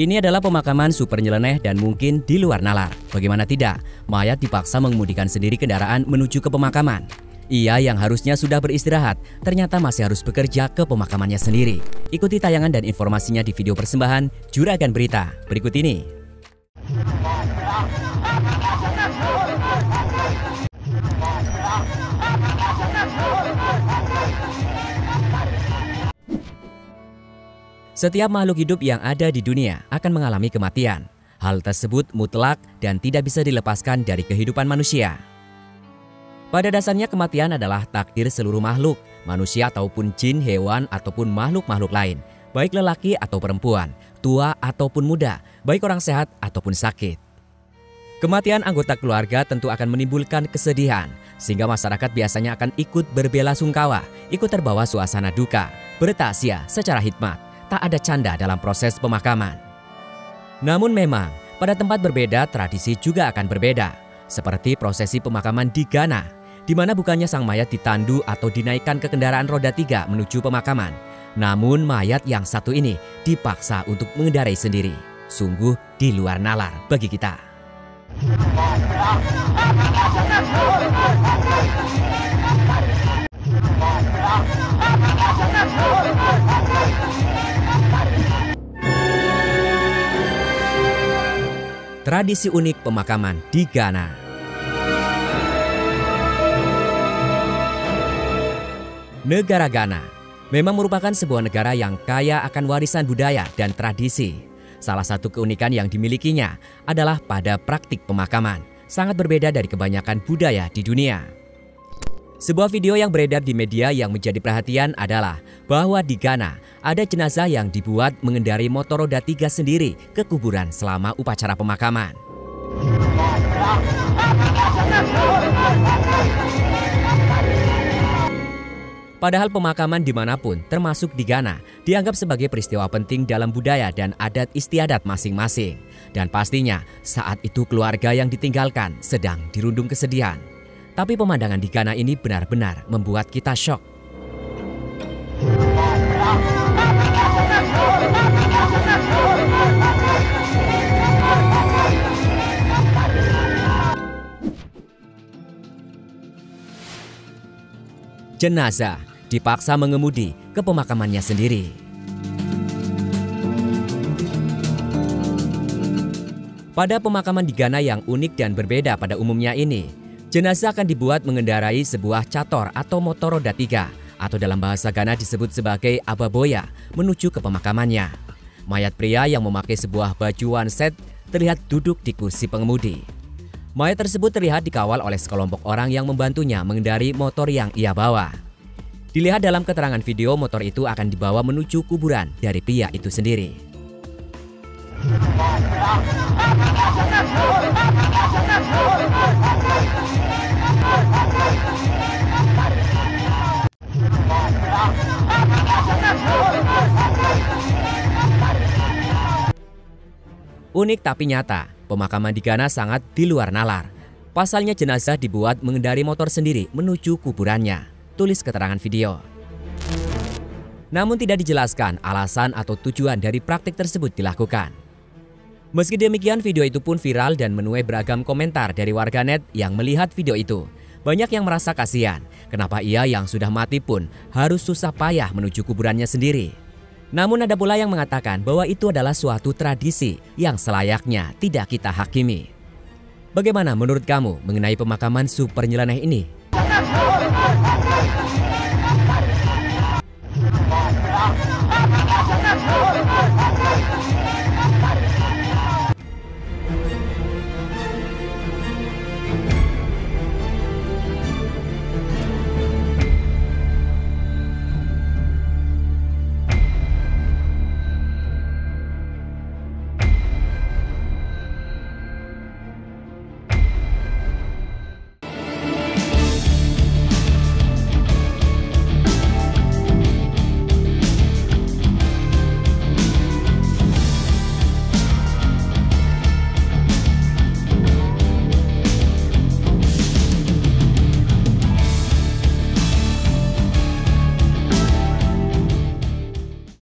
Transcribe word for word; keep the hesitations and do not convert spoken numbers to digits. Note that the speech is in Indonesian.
Ini adalah pemakaman super nyeleneh dan mungkin di luar nalar. Bagaimana tidak, mayat dipaksa mengemudikan sendiri kendaraan menuju ke pemakaman. Ia yang harusnya sudah beristirahat, ternyata masih harus bekerja ke pemakamannya sendiri. Ikuti tayangan dan informasinya di video persembahan Juragan Berita berikut ini. Setiap makhluk hidup yang ada di dunia akan mengalami kematian. Hal tersebut mutlak dan tidak bisa dilepaskan dari kehidupan manusia. Pada dasarnya kematian adalah takdir seluruh makhluk, manusia ataupun jin, hewan, ataupun makhluk-makhluk lain. Baik lelaki atau perempuan, tua ataupun muda, baik orang sehat ataupun sakit. Kematian anggota keluarga tentu akan menimbulkan kesedihan, sehingga masyarakat biasanya akan ikut berbela sungkawa, ikut terbawa suasana duka, bertasya secara hikmat. Tak ada canda dalam proses pemakaman. Namun memang, pada tempat berbeda tradisi juga akan berbeda. Seperti prosesi pemakaman di Ghana, di mana bukannya sang mayat ditandu atau dinaikkan ke kendaraan roda tiga menuju pemakaman. Namun mayat yang satu ini dipaksa untuk mengendarai sendiri. Sungguh di luar nalar bagi kita. Tradisi unik pemakaman di Ghana. Negara Ghana memang merupakan sebuah negara yang kaya akan warisan budaya dan tradisi. Salah satu keunikan yang dimilikinya adalah pada praktik pemakaman, sangat berbeda dari kebanyakan budaya di dunia. Sebuah video yang beredar di media yang menjadi perhatian adalah bahwa di Ghana ada jenazah yang dibuat mengendarai motor roda tiga sendiri ke kuburan selama upacara pemakaman. Padahal pemakaman dimanapun, termasuk di Ghana, dianggap sebagai peristiwa penting dalam budaya dan adat istiadat masing-masing. Dan pastinya saat itu keluarga yang ditinggalkan sedang dirundung kesedihan. Tapi pemandangan di Ghana ini benar-benar membuat kita syok. Jenazah dipaksa mengemudi ke pemakamannya sendiri. Pada pemakaman di Ghana yang unik dan berbeda pada umumnya ini, jenazah akan dibuat mengendarai sebuah cator atau motor roda tiga, atau dalam bahasa Ghana disebut sebagai ababoya, menuju ke pemakamannya. Mayat pria yang memakai sebuah baju wanset terlihat duduk di kursi pengemudi. Mayat tersebut terlihat dikawal oleh sekelompok orang yang membantunya mengendarai motor yang ia bawa. Dilihat dalam keterangan video, motor itu akan dibawa menuju kuburan dari pria itu sendiri. Unik tapi nyata, pemakaman di Ghana sangat di luar nalar. Pasalnya jenazah dibuat mengendarai motor sendiri menuju kuburannya, tulis keterangan video. Namun tidak dijelaskan alasan atau tujuan dari praktik tersebut dilakukan. Meski demikian, video itu pun viral dan menuai beragam komentar dari warganet yang melihat video itu. Banyak yang merasa kasihan, kenapa ia yang sudah mati pun harus susah payah menuju kuburannya sendiri. Namun ada pula yang mengatakan bahwa itu adalah suatu tradisi yang selayaknya tidak kita hakimi. Bagaimana menurut kamu mengenai pemakaman super nyeleneh ini?